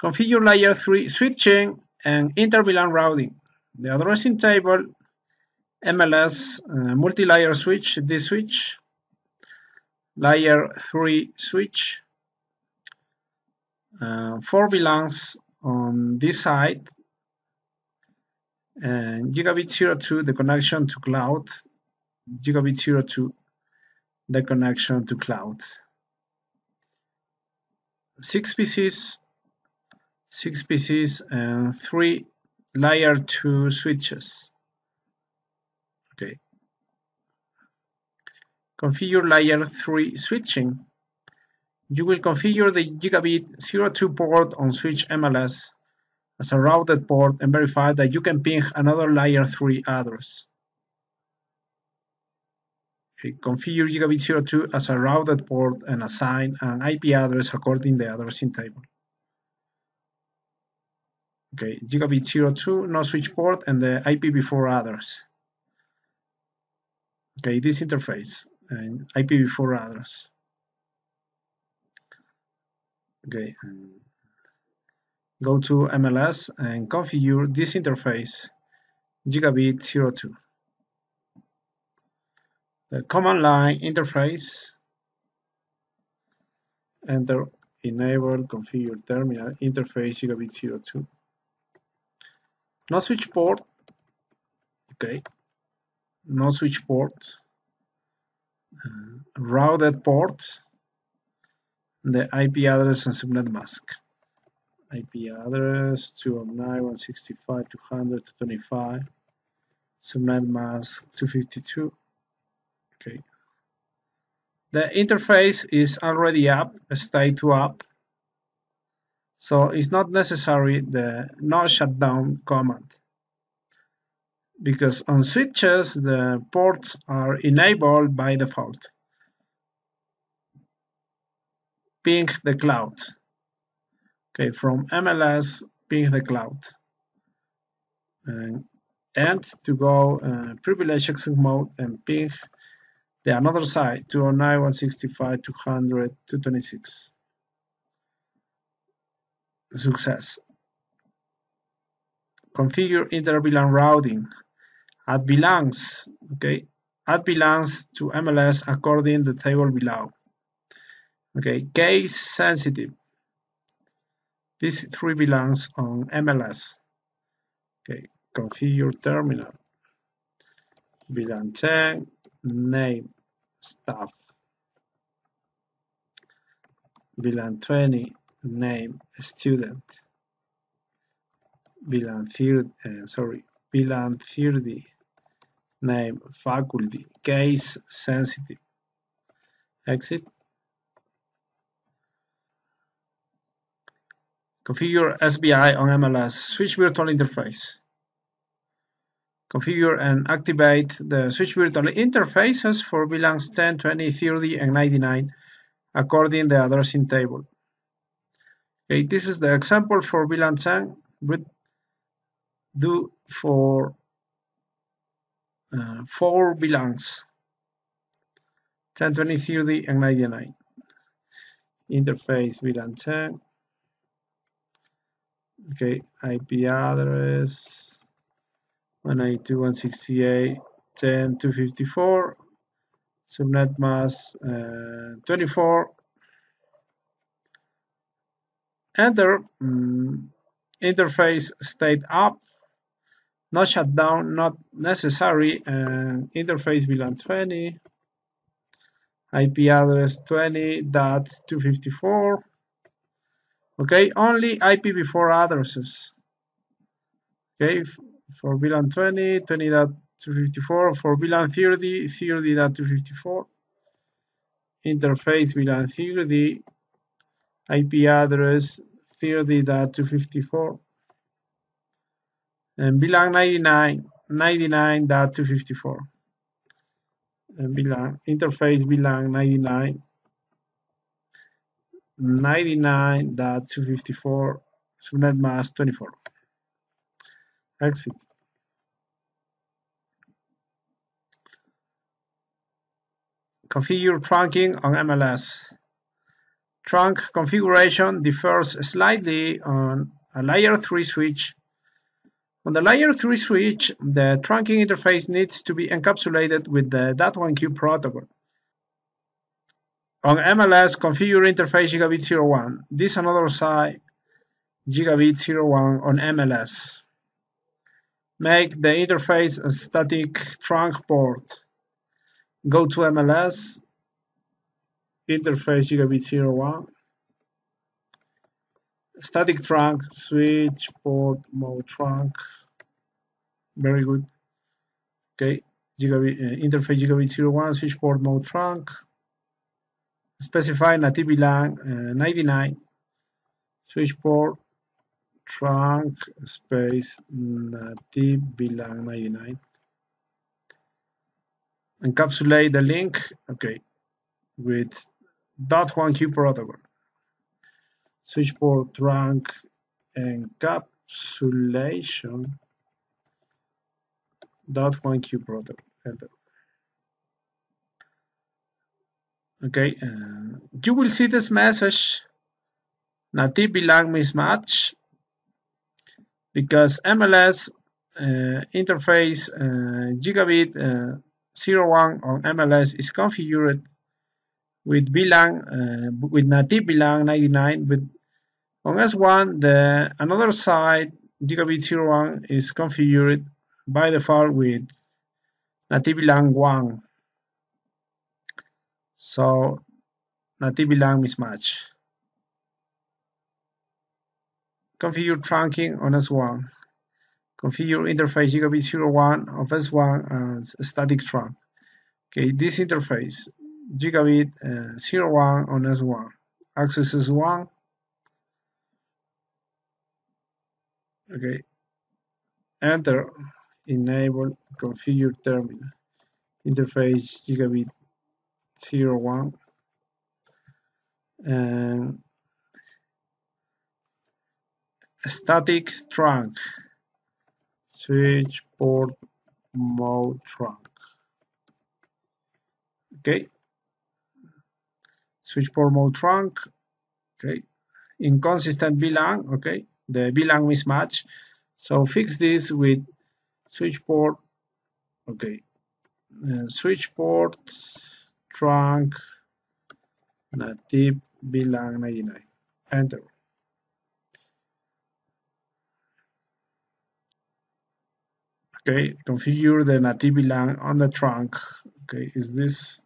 Configure layer 3 switching and inter-VLAN routing. The addressing table, MLS, multi-layer switch, this switch, layer 3 switch, 4 VLANs on this side, and gigabit 02, the connection to cloud, gigabit 02, the connection to cloud. 6 PCs, and 3 layer 2 switches. Okay. Configure layer 3 switching. You will configure the gigabit 02 port on switch MLS as a routed port and verify that you can ping another layer 3 address. Okay. Configure gigabit 02 as a routed port and assign an IP address according to the addressing table. Okay, gigabit 02, no switch port, and the IPv4 address. Okay, this interface and IPv4 address. Okay, go to MLS and configure this interface, gigabit 02. The command line interface, enter, enable, configure terminal interface, gigabit 02. No switch port, okay, no switch port, routed port, the IP address and subnet mask, IP address 209.165.200.225, subnet mask 252, okay. The interface is already up, stay to up. So it's not necessary the no shutdown command, because on switches the ports are enabled by default. Ping the cloud. Okay, from MLS ping the cloud. And to go privilege exit mode and ping the another side 209.165.200.226. Success. Configure inter-VLAN routing. Add VLANs. Okay. Add VLANs to MLS according to the table below. Okay. Case sensitive. These 3 VLANs on MLS. Okay. Configure terminal. VLAN 10. Name. Staff. VLAN 20. Name student, VLAN 30, name faculty, case sensitive, exit. Configure SBI on MLS, switch virtual interface. Configure and activate the switch virtual interfaces for VLANs 10, 20, 30, and 99 according to the addressing table. Okay, this is the example for VLAN 10, but do for 4 VLANs, 10, 20, 30, and 99. Interface VLAN 10. Okay, IP address 192.168.10.254. Subnet mask 24. Enter, interface state up, no shutdown, not necessary, and interface VLAN 20, IP address 20.254, okay, only IPv4 addresses, okay, for VLAN 20, 20.254, for VLAN 30, 30.254, interface VLAN 30, IP address 30.254 and VLAN 99, 99.254 and VLAN interface VLAN 99, 99.254, subnet mask 24. Exit. Configure trunking on MLS. Trunk configuration differs slightly on a layer 3 switch. On the layer 3 switch, the trunking interface needs to be encapsulated with the DAT1Q protocol. On MLS, configure interface Gigabit 01. This is another side, Gigabit 01 on MLS. Make the interface a static trunk port. Go to MLS, interface Gigabit 01, static trunk, switch port mode trunk. Very good. Okay, interface Gigabit 01, switch port mode trunk. Specify native LAN 99, switch port trunk space native VLAN 99. Encapsulate the link, okay, with .1Q protocol. Switch port trunk encapsulation .1Q protocol. Enter. Okay, you will see this message, native VLAN mismatch, because MLS interface Gigabit 01 on MLS is configured with VLAN, with native VLAN 99, but on S1 the another side Gigabit 01 is configured by default with native VLAN 1. So native VLAN mismatch. Configure trunking on S1. Configure interface Gigabit 01 of S1 as a static trunk. Okay, this interface Gigabit 01 on S1. Access S1. Okay. Enter. Enable. Configure terminal. Interface Gigabit 01. And static trunk, switch port mode trunk. Okay, switch port mode trunk. Okay, inconsistent VLAN. Okay, the VLAN mismatch. So fix this with switch port. Okay, switch port trunk native VLAN 99. Enter. Okay, configure the native VLAN on the trunk. Okay, is this?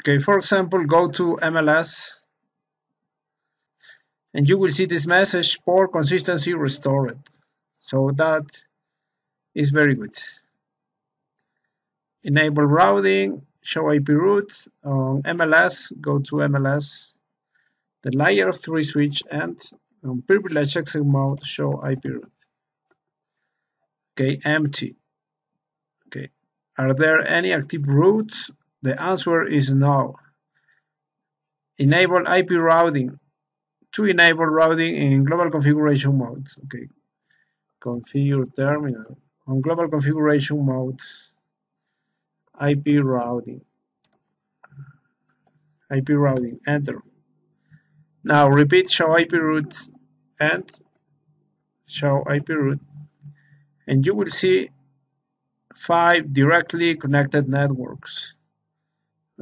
Okay, for example, go to MLS and you will see this message, port consistency restored. So that is very good. Enable routing, show IP route on MLS, go to MLS, the layer 3 switch, and on privileged access mode, show IP route. Okay, empty. Okay, are there any active routes? The answer is no. Enable IP routing. To enable routing in global configuration mode. Okay, configure terminal. On global configuration mode, IP routing. IP routing, enter. Now repeat show IP route and show IP route. And you will see 5 directly connected networks.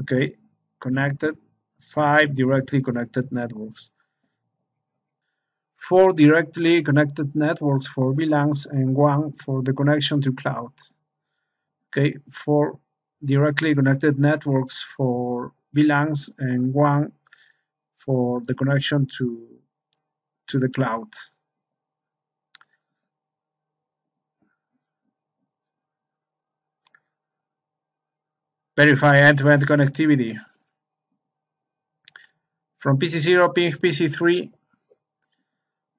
Okay, connected, 5 directly connected networks. 4 directly connected networks for VLANs and 1 for the connection to cloud. Okay, 4 directly connected networks for VLANs and 1 for the connection to the cloud. Verify end-to-end connectivity. From PC0 ping PC3.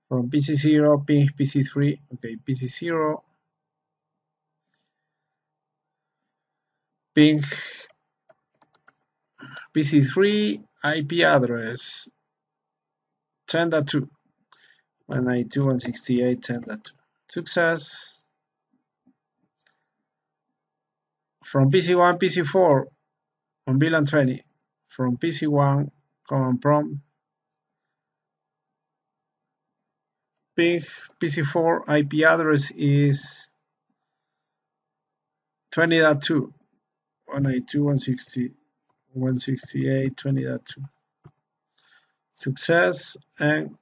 From PC0 ping PC3. Okay, PC0 ping PC3 IP address 10.2. 192.168.10.2. Success. From PC1, PC4 on VLAN 20, from PC1 command prompt ping PC4 IP address is 20.2 192.168.20.2. Success. And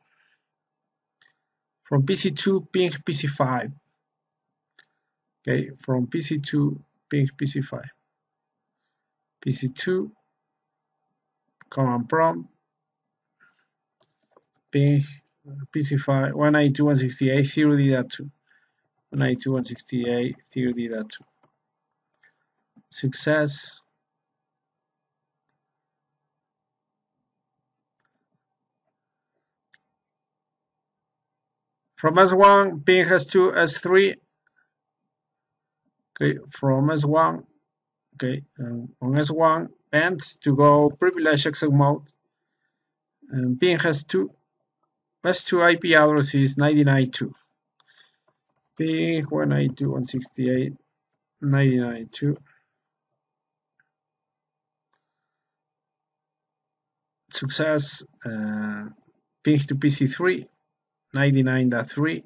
from PC2 ping PC5. Okay, from PC2 ping PC5. PC2 command prompt ping PC5 192.168.0.2. 192.168.0.2. Success. From S1 ping S2 S3. Okay, from S1, okay, on S1 and to go privilege exec mode, and ping S2, S2 IP address is 99.2. Ping 192.168.99.2. Success. Ping to PC3. 99.3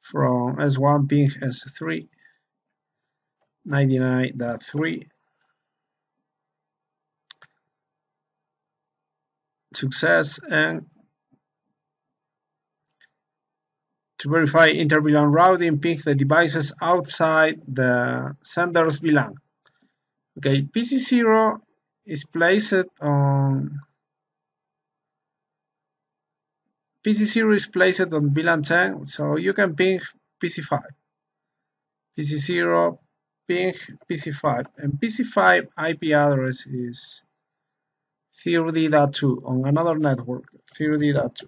from S1 ping S3 99.3. Success. And to verify inter-VLAN routing, ping the devices outside the sender's VLAN. Okay, PC0 is placed on PC0 is placed on VLAN 10, so you can ping PC5. PC0 ping PC5, and PC5 IP address is 30.2 on another network, 30.2.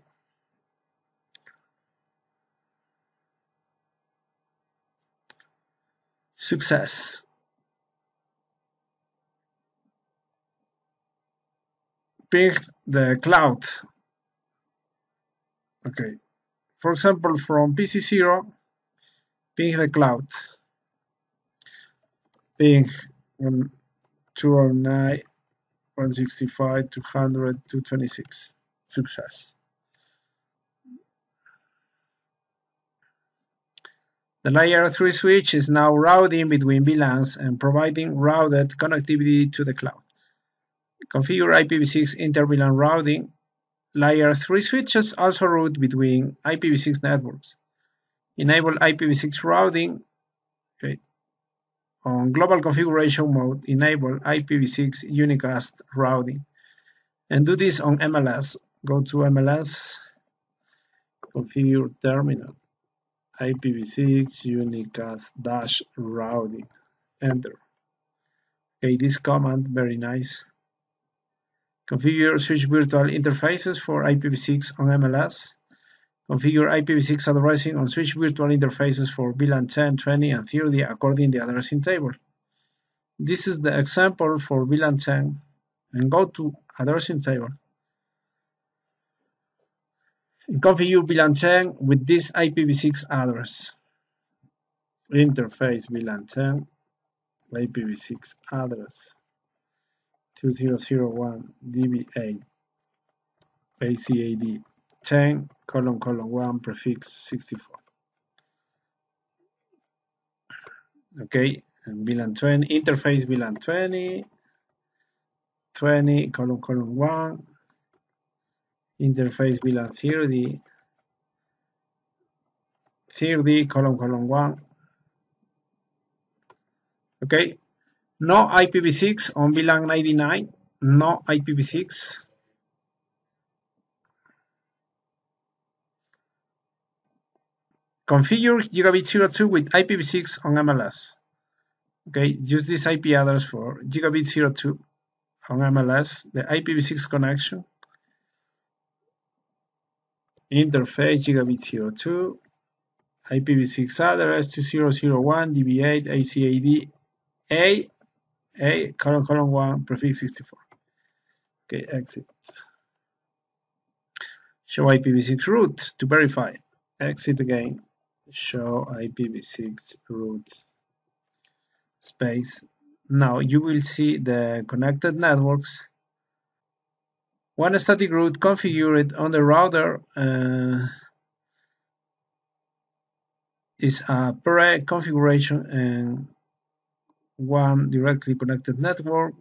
Success. Ping the cloud. Okay, for example, from PC0, ping the cloud, ping 209, 165, 200, 226, success. The layer 3 switch is now routing between VLANs and providing routed connectivity to the cloud. Configure IPv6 inter-VLAN routing. Layer 3 switches also route between IPv6 networks. Enable IPv6 routing. Okay. On global configuration mode, enable IPv6 unicast routing. And do this on MLS. Go to MLS, configure terminal, IPv6 unicast dash routing. Enter. Okay, this command, very nice. Configure switch virtual interfaces for IPv6 on MLS. Configure IPv6 addressing on switch virtual interfaces for VLAN 10, 20, and 30 according to the addressing table. This is the example for VLAN 10, and go to addressing table. And configure VLAN 10 with this IPv6 address. Interface VLAN 10, IPv6 address. 2001 DBA ACAD 10 ::1 prefix 64. Okay, and VLAN 20 interface VLAN 20 ::1 interface VLAN 30 ::1. Okay. No IPv6 on VLAN 99, no IPv6. Configure Gigabit 02 with IPv6 on MLS. Okay, use this IP address for Gigabit 02 on MLS, the IPv6 connection. Interface Gigabit 02, IPv6 address 2001 DB8 ACAD A. A ::1 prefix 64. Okay, exit. Show IPv6 route to verify. Exit again. Show IPv6 route space. Now you will see the connected networks One static route configured on the router is a pre-configuration and one directly connected network,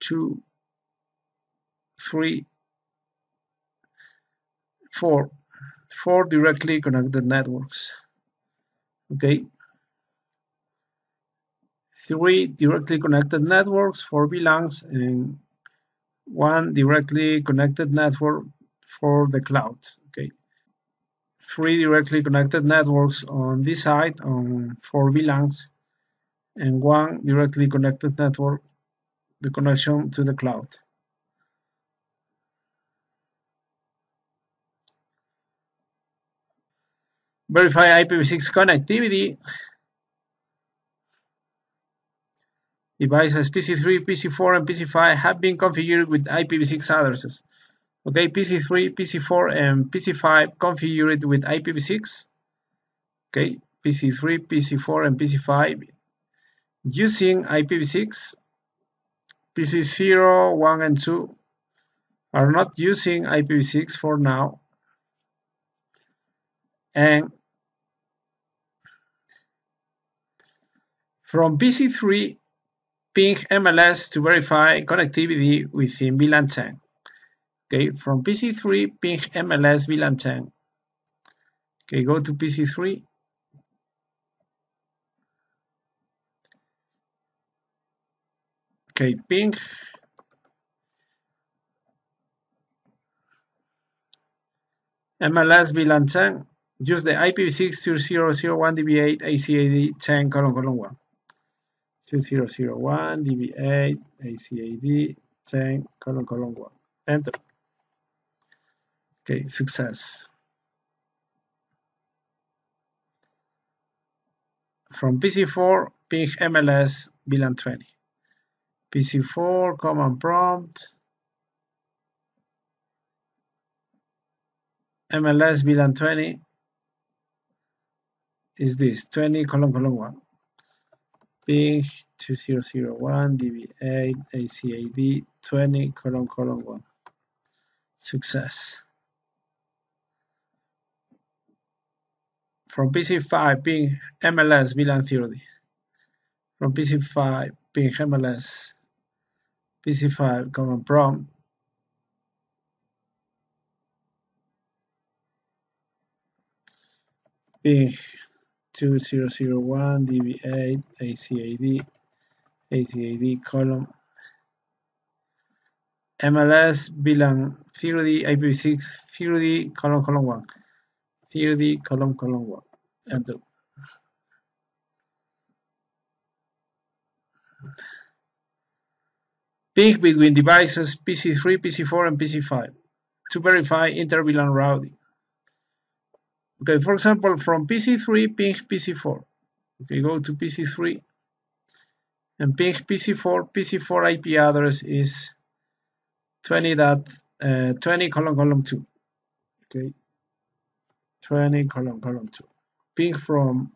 2, 3, 4 directly connected networks. Okay. 3 directly connected networks, 4 VLANs, and 1 directly connected network for the cloud. Okay. 3 directly connected networks on this side on 4 VLANs, and 1 directly connected network, the connection to the cloud. Verify IPv6 connectivity. Devices PC3, PC4, and PC5 have been configured with IPv6 addresses. Okay, PC3, PC4, and PC5 configured with IPv6. Okay, PC3, PC4, and PC5 using IPv6. PC0, 1, and 2 are not using IPv6 for now. And from PC3, ping MLS to verify connectivity within VLAN 10. Okay, from PC3, ping MLS VLAN 10. Okay, go to PC3. Okay, ping. MLS VLAN 10. Use the IPv6 2001 DB8 ACAD 10:1. 2001 DB8 ACAD 10:1. Enter. Okay, success. From PC4, ping MLS VLAN 20. PC4 command prompt MLS VLAN 20 is this 20:1. Ping 2001 DB8 ACAD 20:1. Success. From PC5 ping MLS VLAN 30. From PC5 ping MLS PC5 command prompt ping 2001 DB8 ACAD column MLS VLAN 30 IPv6 30 :1 30 :1 enter. Ping between devices PC3, PC4, and PC5 to verify inter-VLAN routing. Okay, for example, from PC3 ping PC4. Okay, go to PC3 and ping PC4. PC4 IP address is 20:2. Okay, 20:2. Ping from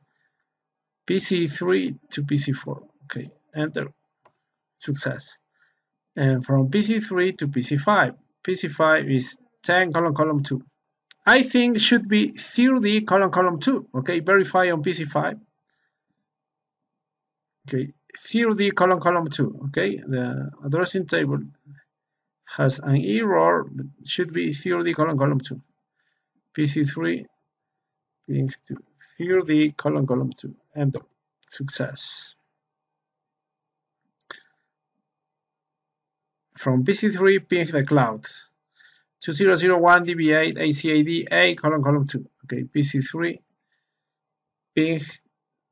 PC3 to PC4. Okay, enter. Success. And from PC3 to PC5. PC5 is 10:2. I think it should be 30 :2. Okay, verify on PC5. Okay, 30 :2. Okay, the addressing table has an error, but should be 30 :2. PC3 ping to 30 :2. Enter. Success. From PC3 ping the cloud. 2001 DB8 ACAD 8:2. Okay, PC3 ping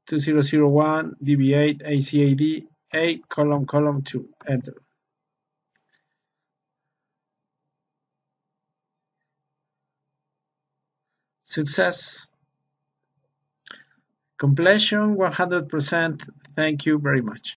2001 DB8 ACAD 8:2. Enter. Success. Completion 100%. Thank you very much.